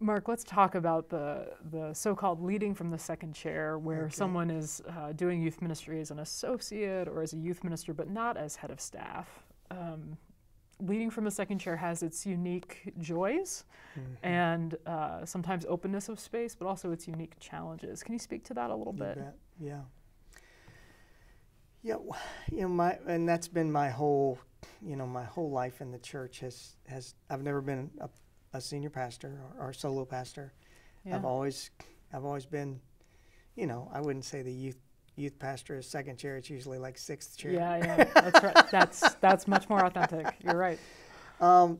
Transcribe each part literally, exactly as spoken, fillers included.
Mark, let's talk about the, the so-called leading from the second chair, where okay. someone is uh, doing youth ministry as an associate or as a youth minister, but not as head of staff. Um, leading from the second chair has its unique joys mm-hmm. and uh, sometimes openness of space, but also its unique challenges. Can you speak to that a little you bit? Bet. Yeah. Yeah, you know, my, and that's been my whole, you know, my whole life in the church has, has I've never been a a senior pastor or, or solo pastor. Yeah. I've always, I've always been, you know, I wouldn't say the youth youth pastor is second chair. It's usually like sixth chair. Yeah, yeah, that's right. That's that's much more authentic. You're right. Um,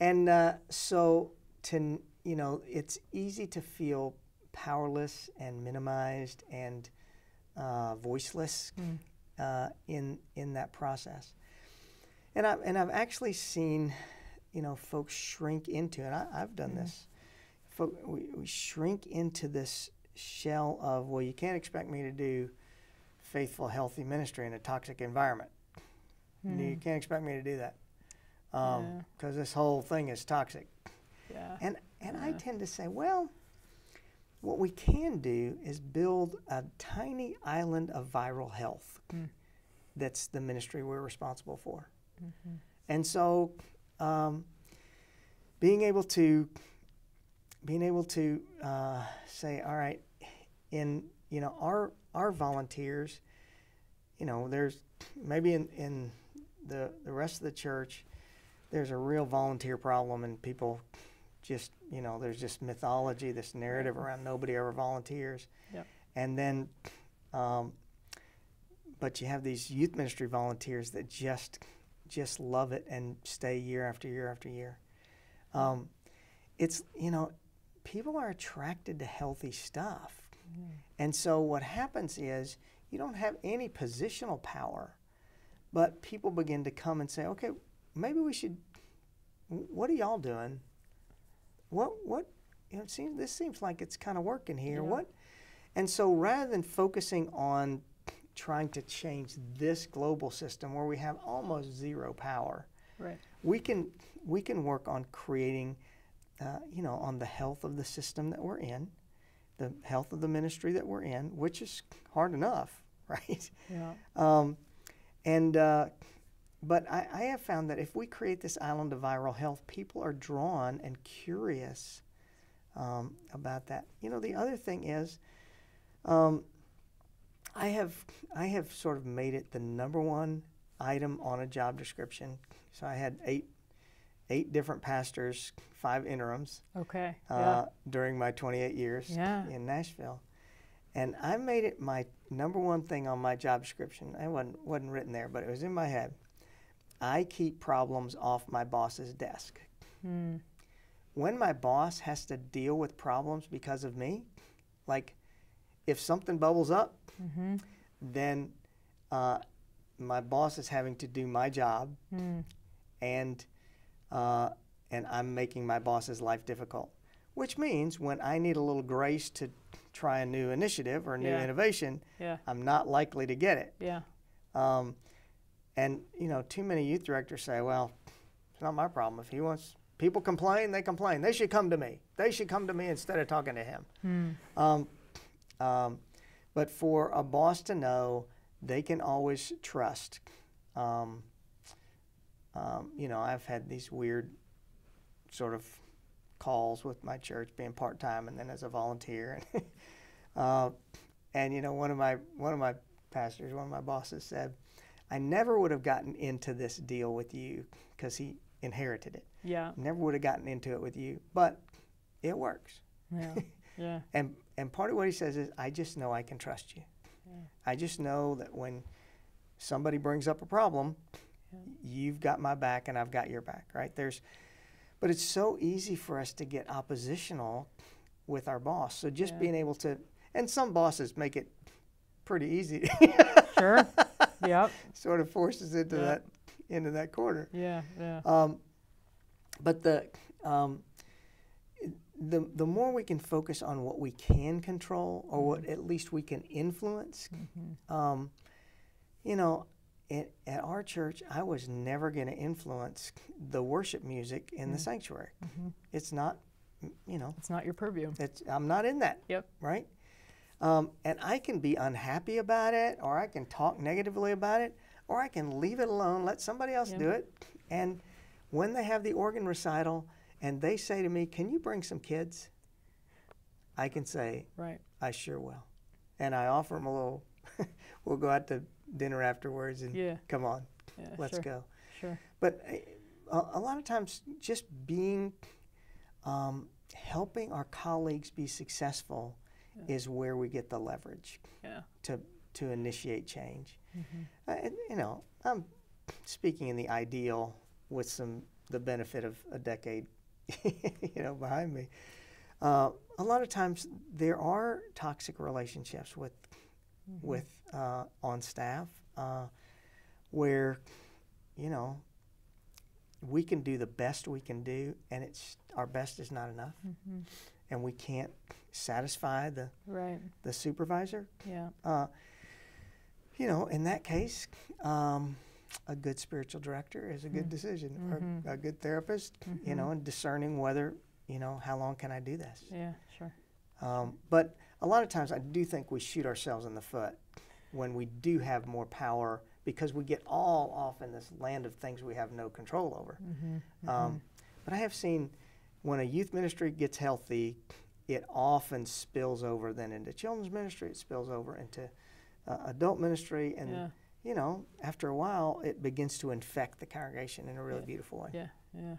and uh, so to you know, it's easy to feel powerless and minimized and uh, voiceless mm. uh, in in that process. And I and I've actually seen, you know, folks shrink into, and I, I've done mm-hmm. this, Folk, we, we shrink into this shell of, well, you can't expect me to do faithful, healthy ministry in a toxic environment. Mm. You can't expect me to do that because um, yeah. this whole thing is toxic. Yeah. And, and yeah. I tend to say, well, what we can do is build a tiny island of viral health. Mm. That's the ministry we're responsible for. Mm-hmm. And so... Um, being able to, being able to uh, say, all right, in you know our our volunteers, you know, there's maybe in in the the rest of the church, there's a real volunteer problem, and people just you know there's just mythology, this narrative around nobody ever volunteers, yep. and then, um, but you have these youth ministry volunteers that just. just love it and stay year after year after year. Um, it's, you know, people are attracted to healthy stuff. Mm-hmm. And so what happens is you don't have any positional power, but people begin to come and say, okay, maybe we should, what are y'all doing? What, what, you know, it seems, this seems like it's kind of working here. Yeah. What? And so rather than focusing on trying to change this global system where we have almost zero power, right. we can we can work on creating, uh, you know, on the health of the system that we're in, the health of the ministry that we're in, which is hard enough, right? Yeah. Um, and uh, but I, I have found that if we create this island of viral health, people are drawn and curious um, about that. You know, the other thing is. Um, I have I have sort of made it the number one item on a job description. So I had eight eight different pastors, five interims. Okay. Uh, yeah. During my twenty-eight years yeah. in Nashville, and I made it my number one thing on my job description. It wasn't wasn't written there, but it was in my head. I keep problems off my boss's desk. Mm. When my boss has to deal with problems because of me, like if something bubbles up. Mm-hmm. Then uh, my boss is having to do my job, mm. and uh, and I'm making my boss's life difficult. Which means when I need a little grace to try a new initiative or a new yeah. innovation, yeah. I'm not likely to get it. Yeah. Um, and you know, too many youth directors say, "Well, it's not my problem. If he wants, people complain, they complain. They should come to me. They should come to me instead of talking to him." Mm. Um, um, But for a boss to know, they can always trust. Um, um, you know, I've had these weird sort of calls with my church, being part-time and then as a volunteer. uh, and you know, one of my one of my pastors, one of my bosses said, "I never would have gotten into this deal with you because he inherited it. Yeah, never would have gotten into it with you, but it works." Yeah. Yeah. And and part of what he says is, I just know I can trust you. Yeah. I just know that when somebody brings up a problem, yeah. you've got my back and I've got your back, right? There's, but it's so easy for us to get oppositional with our boss. So just yeah. being able to, and some bosses make it pretty easy. Sure. Yep. Sort of forces into yep. that into that corner. Yeah. Yeah. Um, but the. Um, The, the more we can focus on what we can control or what at least we can influence, mm-hmm. um, you know, it, at our church, I was never going to influence the worship music in mm-hmm. the sanctuary. Mm-hmm. It's not you know. It's not your purview. It's, I'm not in that. Yep. Right? Um, and I can be unhappy about it, or I can talk negatively about it, or I can leave it alone, let somebody else yep. do it. And when they have the organ recital and they say to me, can you bring some kids? I can say, right. I sure will. And I offer them a little, we'll go out to dinner afterwards and yeah. come on, yeah, let's sure. go. Sure. But a, a lot of times just being, um, helping our colleagues be successful yeah. is where we get the leverage yeah. to to initiate change. Mm-hmm. uh, and, you know, I'm speaking in the ideal with some the benefit of a decade, you know, behind me. Uh, a lot of times there are toxic relationships with mm-hmm. with uh, on staff uh, where, you know, we can do the best we can do, and it's our best is not enough, mm-hmm. and we can't satisfy the right. the supervisor. Yeah. Uh, you know, in that case, um, a good spiritual director is a good mm-hmm. decision, mm-hmm. or a good therapist. Mm-hmm. You know, and discerning whether, you know, how long can I do this? Yeah, sure. Um, but a lot of times, I do think we shoot ourselves in the foot when we do have more power, because we get all off in this land of things we have no control over. Mm-hmm, mm-hmm. Um, but I have seen when a youth ministry gets healthy, it often spills over then into children's ministry, it spills over into uh, adult ministry, and yeah. you know, after a while, it begins to infect the congregation in a really yeah. beautiful way. Yeah, yeah.